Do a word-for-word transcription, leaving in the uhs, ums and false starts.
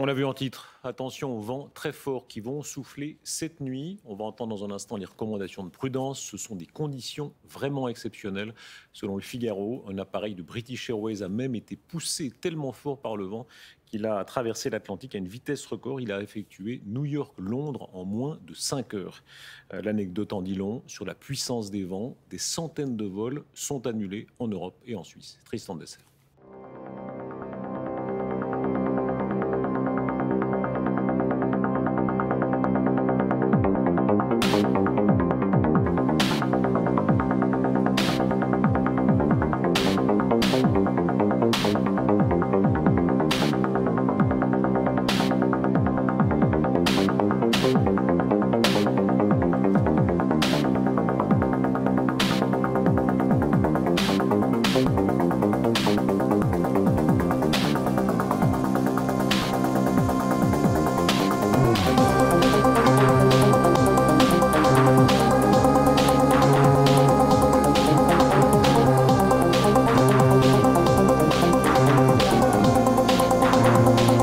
On l'a vu en titre, attention aux vents très forts qui vont souffler cette nuit. On va entendre dans un instant les recommandations de prudence. Ce sont des conditions vraiment exceptionnelles. Selon le Figaro, un appareil de British Airways a même été poussé tellement fort par le vent qu'il a traversé l'Atlantique à une vitesse record. Il a effectué New York-Londres en moins de cinq heures. L'anecdote en dit long sur la puissance des vents. Des centaines de vols sont annulés en Europe et en Suisse. Tristan Dessert. We'll be right back.